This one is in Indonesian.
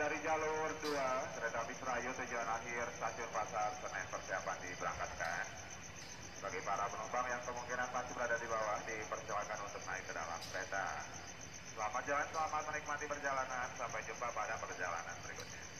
Dari jalur 2, kereta api Serayu tujuan akhir stasiun Pasar Senen persiapan diberangkatkan. Bagi para penumpang yang kemungkinan masih berada di bawah, dipersilakan untuk naik ke dalam kereta. Selamat jalan, selamat menikmati perjalanan. Sampai jumpa pada perjalanan berikutnya.